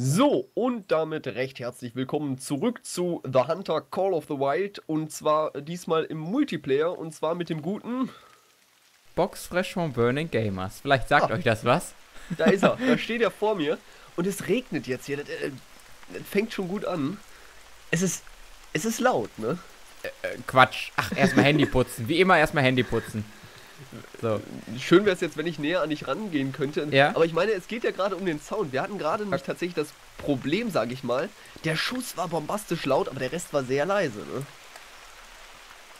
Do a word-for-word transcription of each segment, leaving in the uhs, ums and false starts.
So, und damit recht herzlich willkommen zurück zu theHunter: Call of the Wild, und zwar diesmal im Multiplayer, und zwar mit dem guten Boxfresh von Burning Gamers. Vielleicht sagt ah, euch das was. Da ist er, da steht er vor mir, und es regnet jetzt hier. Das, das fängt schon gut an. Es ist, es ist laut, ne? Äh, äh, Quatsch. Ach, erstmal Handy putzen. Wie immer erstmal Handy putzen. So. Schön wäre es jetzt, wenn ich näher an dich rangehen könnte. Ja? Aber ich meine, es geht ja gerade um den Sound. Wir hatten gerade nämlich tatsächlich das Problem, sage ich mal. Der Schuss war bombastisch laut, aber der Rest war sehr leise. Ne?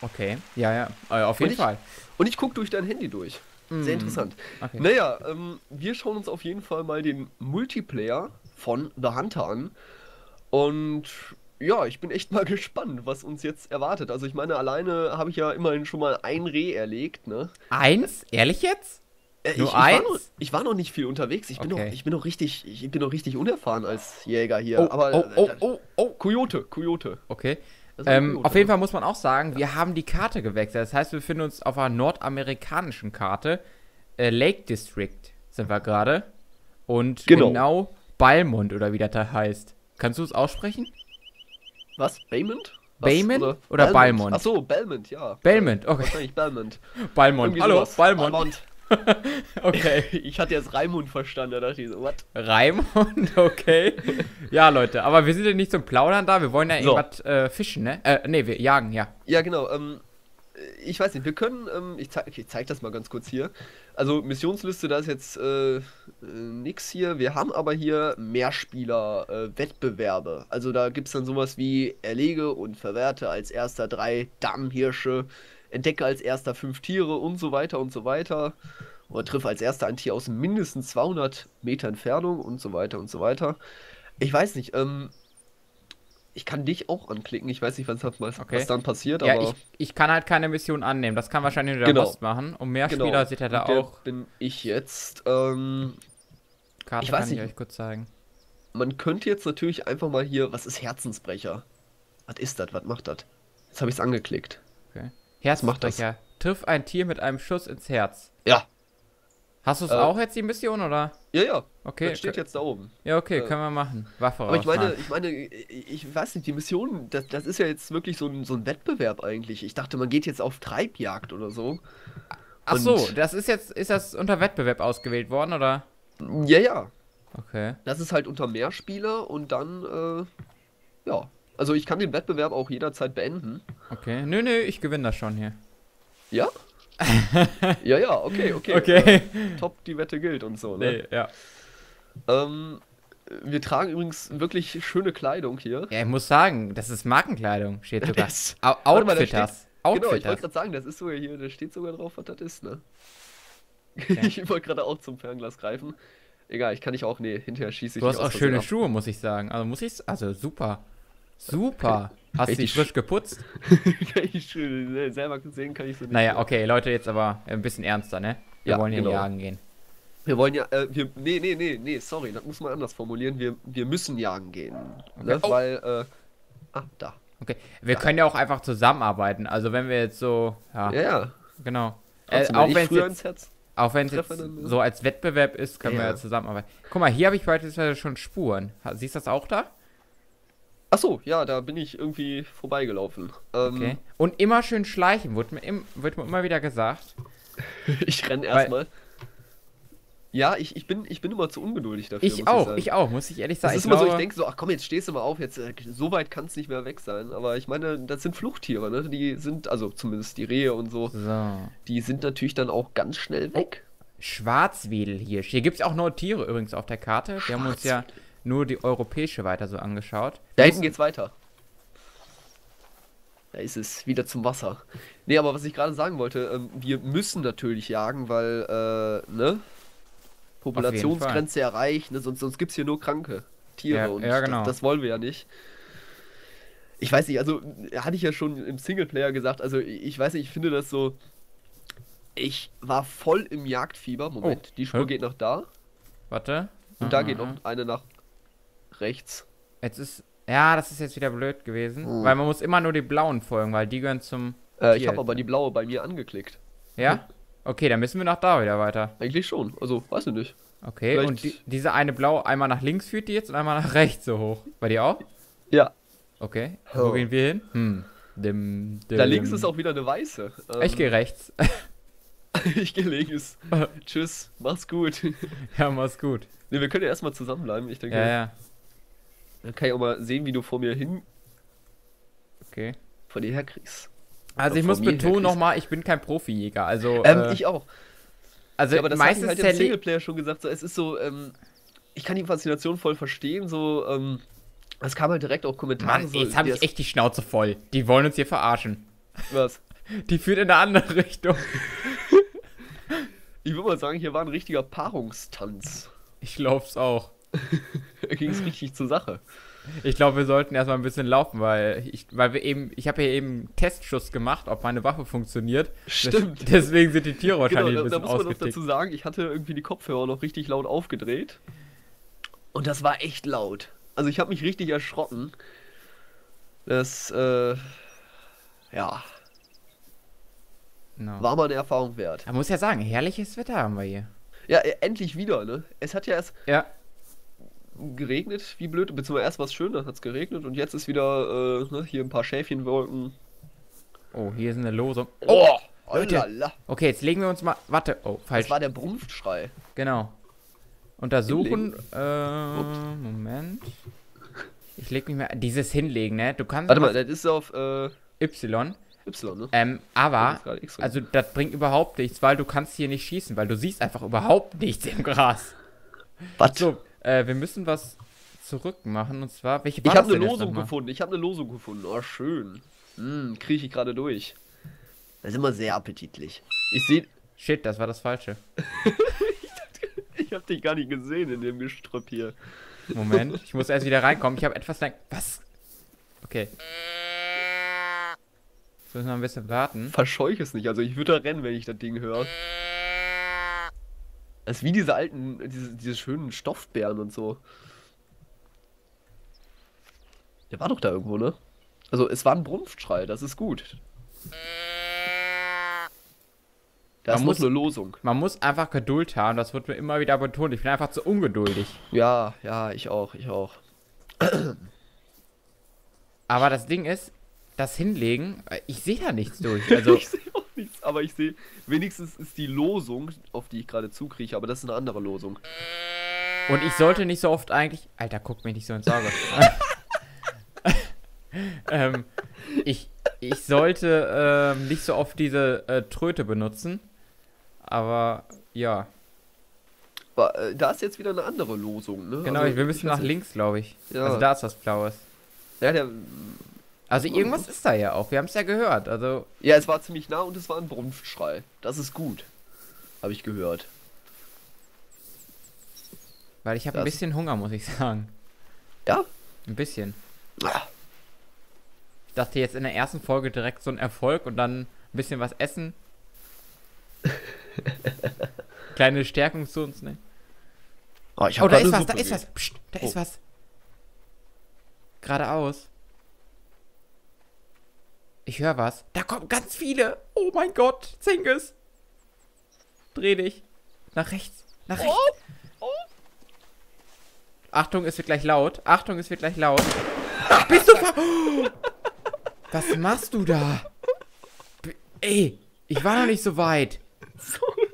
Okay, ja, ja, äh, auf jeden und ich, Fall. Und ich gucke durch dein Handy durch. Mm. Sehr interessant. Okay. Naja, ähm, wir schauen uns auf jeden Fall mal den Multiplayer von theHunter an. Und ja, ich bin echt mal gespannt, was uns jetzt erwartet. Also ich meine, alleine habe ich ja immerhin schon mal ein Reh erlegt, ne? Eins? Ehrlich jetzt? Äh, Nur ich, ich eins? War noch, ich war noch nicht viel unterwegs. Ich bin, okay. noch, ich bin noch richtig ich bin noch richtig unerfahren als Jäger hier. Oh, aber, oh, oh, oh, oh, Coyote, Coyote. Okay. Ähm, Coyote, auf jeden Fall muss man auch sagen, wir haben die Karte gewechselt. Das heißt, wir befinden uns auf einer nordamerikanischen Karte. Äh, Lake District sind wir gerade. Und genau, genau Balmont, oder wie das da heißt. Kannst du es aussprechen? Was? Baymont? Baymont oder, oder Balmont? Achso, Balmont, ja. Balmont, okay. Wahrscheinlich Balmont. Balmont, hallo, Balmont. Okay. Ich hatte jetzt Raimund verstanden, da dachte ich so, was? Raimund, okay. Ja, Leute, aber wir sind ja nicht zum Plaudern da, wir wollen ja so irgendwas äh, fischen, ne? Äh, ne, wir jagen, ja. Ja, genau, ähm, ich weiß nicht, wir können, ähm, ich, zeig, ich zeig das mal ganz kurz hier. Also, Missionsliste, da ist jetzt äh, nix hier. Wir haben aber hier Mehrspieler-Wettbewerbe. Äh, also, da gibt es dann sowas wie erlege und verwerte als erster drei Dammhirsche, entdecke als erster fünf Tiere und so weiter und so weiter. Oder triffe als erster ein Tier aus mindestens zweihundert Meter Entfernung und so weiter und so weiter. Ich weiß nicht, ähm... ich kann dich auch anklicken, ich weiß nicht, was, was okay. dann passiert, aber... Ja, ich, ich kann halt keine Mission annehmen, das kann wahrscheinlich nur der genau. Host machen. Und mehr genau. Spieler sieht er da der auch. Bin ich jetzt, ähm... Karte ich weiß kann nicht, ich euch kurz zeigen. Man könnte jetzt natürlich einfach mal hier... Was ist Herzensbrecher? Was ist das? Was macht das? Jetzt habe ich es angeklickt. Okay. Herzensbrecher. Triff ein Tier mit einem Schuss ins Herz. Ja. Hast du es äh, auch jetzt, die Mission, oder? Ja, ja. Okay. Das steht jetzt da oben. Ja, okay, äh, können wir machen. Waffe raus. Aber ich meine, ich meine, ich weiß nicht, die Mission, das, das ist ja jetzt wirklich so ein, so ein Wettbewerb eigentlich. Ich dachte, man geht jetzt auf Treibjagd oder so. Ach und so, das ist jetzt, ist das unter Wettbewerb ausgewählt worden, oder? Ja, ja. Okay. Das ist halt unter Mehrspieler und dann, äh, ja. Also ich kann den Wettbewerb auch jederzeit beenden. Okay, nö, nö, ich gewinne das schon hier. Ja? Ja, ja, okay, okay. okay. Äh, top, die Wette gilt und so, ne? Nee, ja. Ähm, wir tragen übrigens wirklich schöne Kleidung hier. Ja, ich muss sagen, das ist Markenkleidung, steht sogar. Das, Outfitters. Mal, steht, Outfitters. Genau, ich wollte gerade sagen, das ist sogar hier, da steht sogar drauf, was das ist, ne? Okay. Ich wollte gerade auch zum Fernglas greifen. Egal, ich kann nicht auch, ne, hinterher schieße ich. Du hast auch schöne Schuhe, muss ich sagen. Also muss ich, also super. Super. Hast du dich frisch geputzt? Kann ich schon, selber sehen kann ich so nicht. Naja, okay, Leute, jetzt aber ein bisschen ernster, ne? Wir ja, wollen hier genau. jagen gehen. Wir wollen ja, äh, wir, nee, nee, nee, nee, sorry, das muss man anders formulieren. Wir, wir müssen jagen gehen, okay. ne? Oh. Weil, äh, ah, da. Okay, wir da. können ja auch einfach zusammenarbeiten, also wenn wir jetzt so, ja. Ja, ja. Genau. Äh, auch wenn es jetzt, jetzt, auch wenn's jetzt so als Wettbewerb ist, können ja. wir ja zusammenarbeiten. Guck mal, hier habe ich beispielsweise schon Spuren. Siehst du das auch da? Achso, ja, da bin ich irgendwie vorbeigelaufen. Ähm, okay. Und immer schön schleichen, wird mir, im, wird mir immer wieder gesagt. Ich renn erstmal. Ja, ich, ich, bin, ich bin immer zu ungeduldig dafür. Ich muss auch, ich, sagen. ich auch, muss ich ehrlich sagen. Das ist ich immer glaube, so, ich denke so, ach komm, jetzt stehst du mal auf, jetzt, so weit kann's nicht mehr weg sein. Aber ich meine, das sind Fluchttiere, ne? Die sind, also zumindest die Rehe und so, so. die sind natürlich dann auch ganz schnell weg. Schwarzwedelhirsch. Hier gibt's auch neue Tiere übrigens auf der Karte. Wir haben uns ja nur die europäische weiter so angeschaut. Da hinten geht's weiter. Da ist es, wieder zum Wasser. Nee, aber was ich gerade sagen wollte, ähm, wir müssen natürlich jagen, weil, äh, ne? Populationsgrenze erreicht, ne? Sonst, sonst gibt's hier nur kranke Tiere ja, und ja, genau. das, das wollen wir ja nicht. Ich weiß nicht, also, hatte ich ja schon im Singleplayer gesagt, also, ich weiß nicht, ich finde das so, ich war voll im Jagdfieber. Moment, oh. die Spur Hör. geht noch da. Warte. Und mhm. da geht noch eine nach rechts. Jetzt ist. Ja, das ist jetzt wieder blöd gewesen. Mhm. Weil man muss immer nur die blauen folgen, weil die gehören zum. Äh, ich habe aber die blaue bei mir angeklickt. Ja? Okay, dann müssen wir nach da wieder weiter. Eigentlich schon. Also, weiß ich nicht. Okay, vielleicht und die, diese eine blaue, einmal nach links führt die jetzt und einmal nach rechts so hoch. Bei dir auch? Ja. Okay, oh. Wo gehen wir hin? Hm. Dem, dem, da links dem. Ist auch wieder eine weiße. Ähm, ich gehe rechts. Ich gehe links. Tschüss, mach's gut. Ja, mach's gut. Ne, wir können ja erstmal zusammenbleiben, ich denke. Ja, ja. Dann kann ich auch mal sehen, wie du vor mir hin... Okay. Vor dir herkriegst. Also oder ich muss betonen nochmal, ich bin kein Profijäger, also... Ähm, äh, ich auch. Also ja, aber das meistens hat ja halt im Singleplayer schon gesagt, so, es ist so, ähm, ich kann die Faszination voll verstehen, so, ähm, es kam halt direkt auch Kommentare. Mann, so, jetzt habe ich echt die Schnauze voll. Die wollen uns hier verarschen. Was? Die führt in eine andere Richtung. Ich würde mal sagen, hier war ein richtiger Paarungstanz. Ich glaub's auch. Da ging's richtig zur Sache. Ich glaube, wir sollten erstmal ein bisschen laufen, weil ich, weil wir eben, ich habe hier eben einen Testschuss gemacht, ob meine Waffe funktioniert. Stimmt. Das, deswegen sind die Tiere wahrscheinlich genau, da, ein bisschen da muss man ausgetickt. Noch dazu sagen, ich hatte irgendwie die Kopfhörer noch richtig laut aufgedreht. Und das war echt laut. Also ich habe mich richtig erschrocken. Das, äh, ja. No. War mal eine Erfahrung wert. Man muss ja sagen, herrliches Wetter haben wir hier. Ja, endlich wieder, ne? Es hat ja erst... Ja. Geregnet, wie blöd, beziehungsweise erst war es schön, dann hat es geregnet und jetzt ist wieder äh, ne, hier ein paar Schäfchenwolken. Oh, hier ist eine Lose. Oh, oh Leute. Lala. Okay, jetzt legen wir uns mal. Warte, oh, falsch. Das war der Brumpfschrei. Genau. Untersuchen. Äh, Moment. Ich leg mich mal. Dieses Hinlegen, ne? Du kannst. Warte mal, das ist auf äh, Y. Y, ne? Ähm, aber, also das bringt überhaupt nichts, weil du kannst hier nicht schießen, weil du siehst einfach überhaupt nichts im Gras. Was? So, Äh, wir müssen was zurück machen und zwar... welche war Ich habe eine Losung gefunden, ich habe eine Losung gefunden. Oh, schön. Hm, kriege ich gerade durch. Das ist immer sehr appetitlich. Ich sehe... Shit, das war das Falsche. Ich habe dich gar nicht gesehen in dem Gestrüpp hier. Moment, ich muss erst wieder reinkommen. Ich habe etwas lang... Was? Okay. Jetzt müssen wir ein bisschen warten. Verscheuche es nicht, also ich würde da rennen, wenn ich das Ding höre. Das ist wie diese alten, diese, diese schönen Stoffbären und so. Der war doch da irgendwo, ne? Also es war ein Brumpfschrei, das ist gut. Das muss eine Losung. Man muss einfach Geduld haben, das wird mir immer wieder betont. Ich bin einfach zu ungeduldig. Ja, ja, ich auch, ich auch. Aber das Ding ist, das Hinlegen, ich sehe da nichts durch. Also, ich sehe auch nichts, aber ich sehe, wenigstens ist die Losung, auf die ich gerade zukrieche, aber das ist eine andere Losung. Und ich sollte nicht so oft eigentlich... Alter, guck mich nicht so ins Auge. ähm, ich, ich sollte ähm, nicht so oft diese äh, Tröte benutzen, aber ja. Aber, äh, da ist jetzt wieder eine andere Losung, ne? Genau, also, wir müssen nach links, glaube ich. Ja. Also da ist was Blaues. Ja, der... Also irgendwas ist da ja auch, wir haben es ja gehört, also... Ja, es war ziemlich nah und es war ein Brumpfschrei. Das ist gut, habe ich gehört. Weil ich habe ein bisschen Hunger, muss ich sagen. Ja? Ein bisschen. Ja. Ich dachte jetzt in der ersten Folge direkt so ein Erfolg und dann ein bisschen was essen. Kleine Stärkung zu uns nehmen. Oh, ich oh da, ist was, da ist was, Psst, da ist was, da ist was. Geradeaus. Ich höre was. Da kommen ganz viele. Oh mein Gott. Zingis. Dreh dich. Nach rechts. Nach rechts. Oh, oh. Achtung, es wird gleich laut. Achtung, es wird gleich laut. Bist du ver... Oh. Was machst du da? B Ey, ich war noch nicht so weit. Sorry.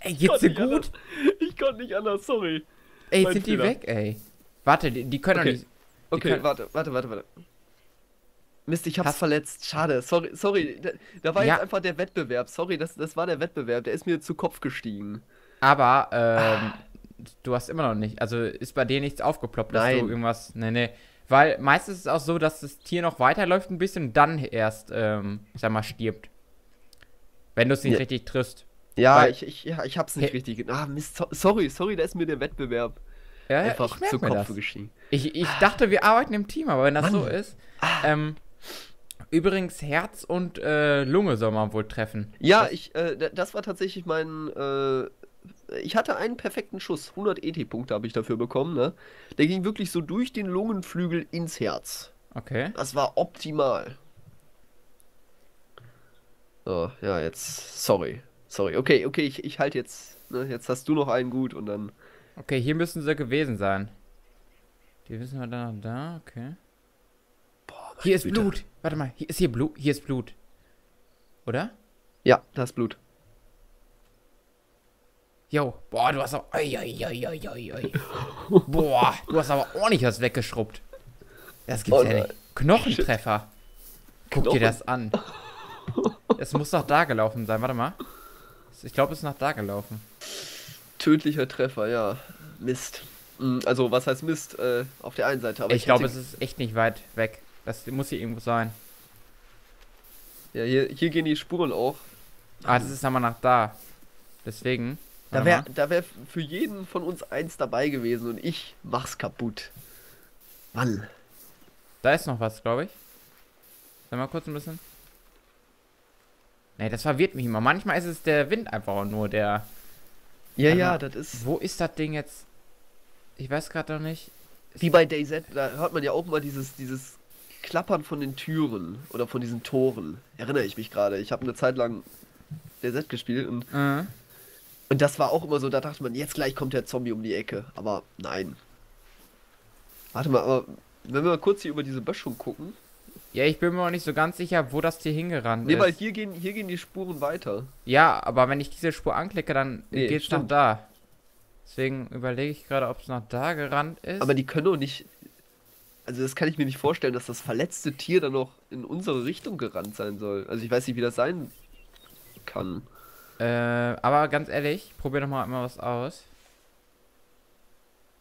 Ey, geht's dir gut? Anders. Ich konnte nicht anders, sorry. Ey, jetzt sind Fehler. Die weg, ey. Warte, die, die können okay. Doch nicht... Die okay, können... warte, warte, warte, warte. Mist, ich hab's Hast verletzt. Schade. Sorry, sorry. Da, da war ja. Jetzt einfach der Wettbewerb. Sorry, das, das war der Wettbewerb. Der ist mir zu Kopf gestiegen. Aber, ähm, ah. du hast immer noch nicht. Also ist bei dir nichts aufgeploppt, dass Nein. du irgendwas. Nee, nee. Weil meistens ist es auch so, dass das Tier noch weiterläuft ein bisschen und dann erst, ähm, ich sag mal, stirbt. Wenn du es nicht ja. richtig triffst. Ja, ich, ich, ja, ich hab's nicht richtig. Ah, Mist. Sorry, sorry, da ist mir der Wettbewerb. Ja, einfach ich merk zu mir Kopf das. Gestiegen. Ich, ich dachte, wir arbeiten im Team, aber wenn das Mann. So ist, ähm. Übrigens, Herz und äh, Lunge soll man wohl treffen. Ja, das, ich, äh, das war tatsächlich mein, äh, ich hatte einen perfekten Schuss, hundert E T-Punkte habe ich dafür bekommen, ne? Der ging wirklich so durch den Lungenflügel ins Herz. Okay. Das war optimal. So, ja, jetzt, sorry, sorry, okay, okay, ich, ich halte jetzt Ne? Jetzt hast du noch einen gut und dann... Okay, hier müssen sie gewesen sein. Die wissen wir da, da, okay. Boah, hier ist Güte. Blut. Warte mal, hier ist hier Blut. Hier ist Blut. Oder? Ja, da ist Blut. Jo, boah, du hast aber... Oi, oi, oi, oi, oi. Boah, du hast aber ordentlich was weggeschrubbt. Das gibt's oh, ja nicht. Knochentreffer. Shit. Guck Knochen. dir das an. Es muss nach da gelaufen sein, warte mal. Ich glaube, es ist nach da gelaufen. Tödlicher Treffer, ja. Mist. Also, was heißt Mist? Äh, auf der einen Seite. Aber ich, ich glaube, es ist echt nicht weit weg. Das muss hier irgendwo sein. Ja, hier, hier gehen die Spuren auch. Ah, das ist aber nach da. Deswegen... Da wäre da wär für jeden von uns eins dabei gewesen und ich mach's kaputt. Mann. Da ist noch was, glaube ich. Sag mal kurz ein bisschen. Nee, das verwirrt mich immer. Manchmal ist es der Wind einfach nur, der... Ja, ja, mal, das ist... Wo ist das Ding jetzt? Ich weiß gerade noch nicht. Ist wie bei DayZ, da hört man ja auch mal dieses, dieses Klappern von den Türen oder von diesen Toren. Erinnere ich mich gerade. Ich habe eine Zeit lang DayZ gespielt und... Mhm. Und das war auch immer so, da dachte man, jetzt gleich kommt der Zombie um die Ecke. Aber nein. Warte mal, aber wenn wir mal kurz hier über diese Böschung gucken. Ja, ich bin mir auch nicht so ganz sicher, wo das hier hingerannt nee, ist. Nee, weil hier gehen, hier gehen die Spuren weiter. Ja, aber wenn ich diese Spur anklicke, dann nee, geht es nach da. Deswegen überlege ich gerade, ob es nach da gerannt ist. Aber die können doch nicht... Also das kann ich mir nicht vorstellen, dass das verletzte Tier dann noch in unsere Richtung gerannt sein soll. Also ich weiß nicht, wie das sein kann. Äh, aber ganz ehrlich, probier doch mal immer was aus.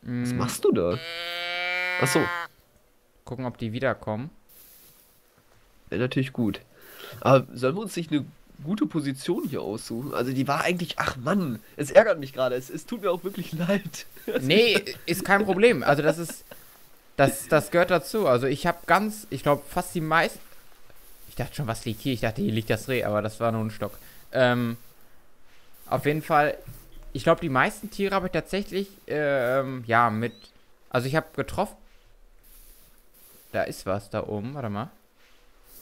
Hm. Was machst du da? Achso. Gucken, ob die wiederkommen. Wäre natürlich gut. Aber sollen wir uns nicht eine gute Position hier aussuchen? Also die war eigentlich... Ach Mann, es ärgert mich gerade. Es, es tut mir auch wirklich leid. Nee, ist kein Problem. Also das ist... Das, das gehört dazu. Also ich habe ganz... Ich glaube, fast die meisten... Ich dachte schon, was liegt hier? Ich dachte, hier liegt das Reh, aber das war nur ein Stock. Ähm... Auf jeden Fall, ich glaube, die meisten Tiere habe ich tatsächlich, ähm, ja, mit, also ich habe getroffen. Da ist was, da oben, warte mal.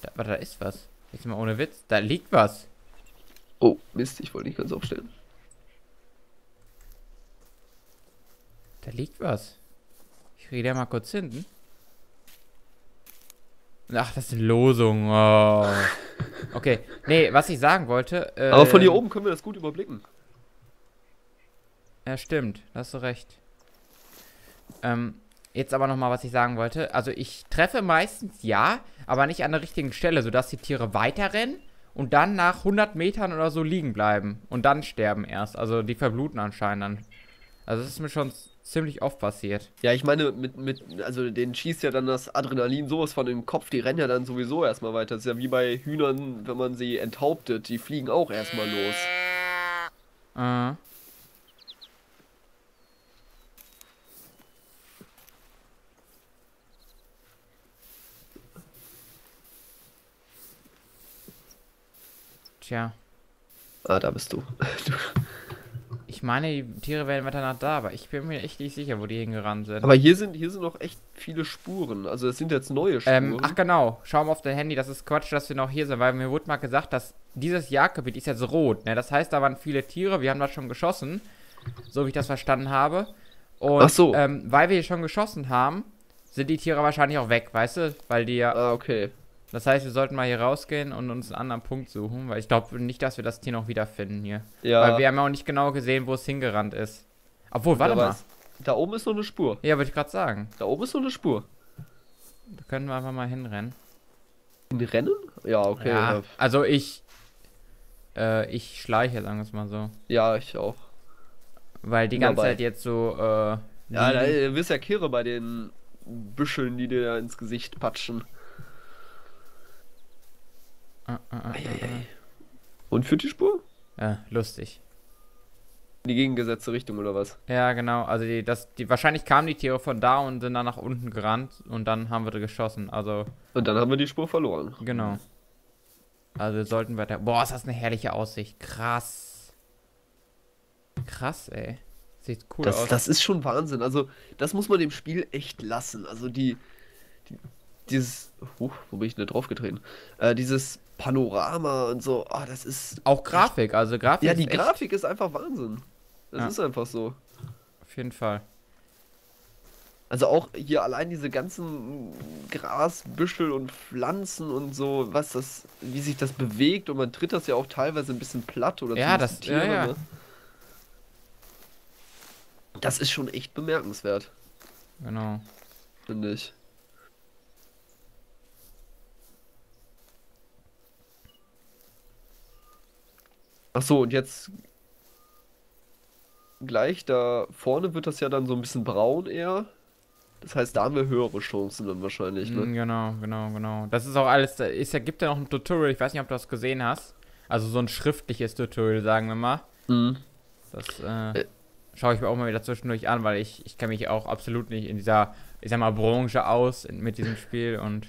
Da, warte, da ist was. Jetzt mal ohne Witz, da liegt was. Oh, Mist, ich wollte nicht ganz aufstellen. Da liegt was. Ich rede ja mal kurz hinten. Ach, das sind Losungen. Oh. Okay, nee, was ich sagen wollte... Äh, Aber von hier oben können wir das gut überblicken. Ja, stimmt, da hast du recht. Ähm, jetzt aber nochmal, was ich sagen wollte. Also ich treffe meistens, ja, aber nicht an der richtigen Stelle, sodass die Tiere weiterrennen und dann nach hundert Metern oder so liegen bleiben. Und dann sterben erst. Also die verbluten anscheinend dann. Also das ist mir schon ziemlich oft passiert. Ja, ich meine, mit, mit, also denen schießt ja dann das Adrenalin sowas von dem Kopf, die rennen ja dann sowieso erstmal weiter. Das ist ja wie bei Hühnern, wenn man sie enthauptet, die fliegen auch erstmal los. Ah. Tja. Ah, da bist du. du. Ich meine, die Tiere werden weiter nach da, aber ich bin mir echt nicht sicher, wo die hingerannt sind. Aber hier sind hier sind noch echt viele Spuren. Also es sind jetzt neue Spuren. Ähm, ach genau, schau mal auf dein Handy, das ist Quatsch, dass wir noch hier sind, weil mir wurde mal gesagt, dass dieses Jagdgebiet ist jetzt rot. Ne? Das heißt, da waren viele Tiere, wir haben da schon geschossen, so wie ich das verstanden habe. Und ach so. ähm, weil wir hier schon geschossen haben, sind die Tiere wahrscheinlich auch weg, weißt du? Weil die ja... Ah, okay. Das heißt, wir sollten mal hier rausgehen und uns einen anderen Punkt suchen, weil ich glaube nicht, dass wir das Tier noch wiederfinden hier. Ja. Weil wir haben ja auch nicht genau gesehen, wo es hingerannt ist. Obwohl, warte mal. Da oben ist noch eine Spur. Ja, wollte ich gerade sagen. Da oben ist noch eine Spur. Da können wir einfach mal hinrennen. Hinrennen? Ja, okay. Ja, also ich... Äh, ich schleiche, sagen wir es mal so. Ja, ich auch. Weil die ganze Zeit jetzt so... Äh, ja, da, du wirst ja kirre bei den Büscheln, die dir da ins Gesicht patschen. Ah, ah, ah, ei, ei, ei. Und führt die Spur? Ja, lustig. In die gegengesetzte Richtung oder was? Ja, genau. Also die, das, die, wahrscheinlich kamen die Tiere von da und sind dann nach unten gerannt und dann haben wir da geschossen. Also. Und dann haben wir die Spur verloren. Genau. Also sollten wir da. Boah, ist das eine herrliche Aussicht. Krass. Krass, ey. Sieht cool das, aus. Das ist schon Wahnsinn. Also das muss man dem Spiel echt lassen. Also die, die dieses. Huch, wo bin ich denn drauf getreten? Äh, dieses Panorama und so, ah, oh, das ist... Auch Grafik, also Grafik. Ja, die Grafik ist einfach Wahnsinn. Das ja. ist einfach so. Auf jeden Fall. Also auch hier allein diese ganzen Grasbüschel und Pflanzen und so, was das, wie sich das bewegt, und man tritt das ja auch teilweise ein bisschen platt oder ja, das, Tiere, ja, ja. Ne? Das ist schon echt bemerkenswert. Genau. Finde ich. Ach so, und jetzt gleich da vorne wird das ja dann so ein bisschen braun eher. Das heißt, da haben wir höhere Chancen dann wahrscheinlich, ne? Genau, genau, genau. Das ist auch alles, es gibt ja noch ein Tutorial, ich weiß nicht, ob du das gesehen hast. Also so ein schriftliches Tutorial, sagen wir mal. Mhm. Das äh, äh. schaue ich mir auch mal wieder zwischendurch an, weil ich, ich kenne mich auch absolut nicht in dieser, ich sag mal, Branche aus in, mit diesem Spiel und...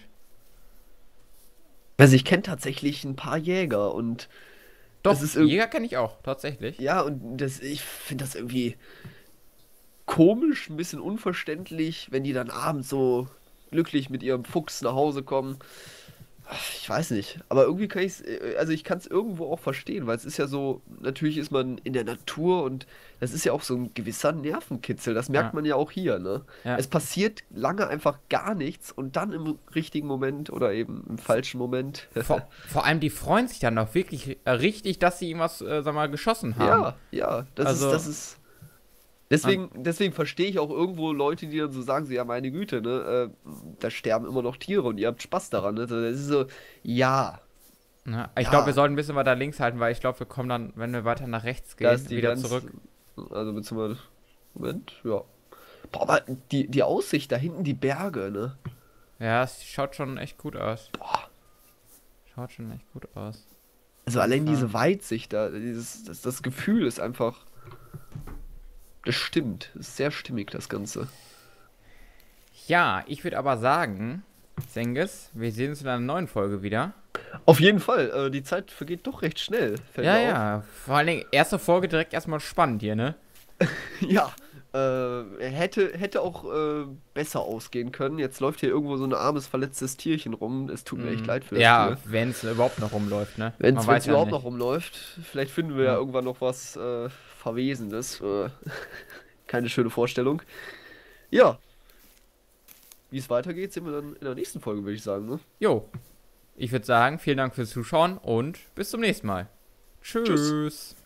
Also ich kenne tatsächlich ein paar Jäger und... Doch, das ist Jäger kenne ich auch, tatsächlich. Ja, und das, ich finde das irgendwie... komisch, ein bisschen unverständlich, wenn die dann abends so glücklich mit ihrem Fuchs nach Hause kommen. Ich weiß nicht, aber irgendwie kann ich es, also ich kann es irgendwo auch verstehen, weil es ist ja so, natürlich ist man in der Natur und das ist ja auch so ein gewisser Nervenkitzel, das merkt ja. man ja auch hier, ne? Ja. Es passiert lange einfach gar nichts und dann im richtigen Moment oder eben im falschen Moment. Vor, vor allem, die freuen sich dann auch wirklich richtig, dass sie ihm was, äh, sag mal, geschossen haben. Ja, ja, das also. ist, das ist... Deswegen, deswegen verstehe ich auch irgendwo Leute, die dann so sagen, so, ja, meine Güte, ne, äh, da sterben immer noch Tiere und ihr habt Spaß daran, ne? Das ist so, ja. Na, ich ja. glaube, wir sollten ein bisschen weiter links halten, weil ich glaube, wir kommen dann, wenn wir weiter nach rechts gehen, die wieder ganz, zurück. Also, beziehungsweise, Moment, ja. Boah, aber die, die Aussicht, da hinten die Berge, ne? Ja, es schaut schon echt gut aus. Boah. Schaut schon echt gut aus. Also, allein ja. diese Weitsicht da, dieses, das, das Gefühl ist einfach... Das stimmt. Das ist sehr stimmig, das Ganze. Ja, ich würde aber sagen, Cengiz, wir sehen uns in einer neuen Folge wieder. Auf jeden Fall. Äh, die Zeit vergeht doch recht schnell. Fällt ja, ja. Auf. Vor allen Dingen, erste Folge direkt erstmal spannend hier, ne? Ja. Äh, hätte, hätte auch äh, besser ausgehen können. Jetzt läuft hier irgendwo so ein armes, verletztes Tierchen rum. Es tut mir mm. echt leid für das ja, Tier. Ja, wenn es überhaupt noch rumläuft, ne? Wenn es überhaupt ja noch rumläuft. Vielleicht finden wir ja, ja irgendwann noch was... Äh, Verwesendes. Äh, keine schöne Vorstellung. Ja. Wie es weitergeht, sehen wir dann in der nächsten Folge, würde ich sagen. Ne? Jo. Ich würde sagen, vielen Dank fürs Zuschauen und bis zum nächsten Mal. Tschüss. Tschüss.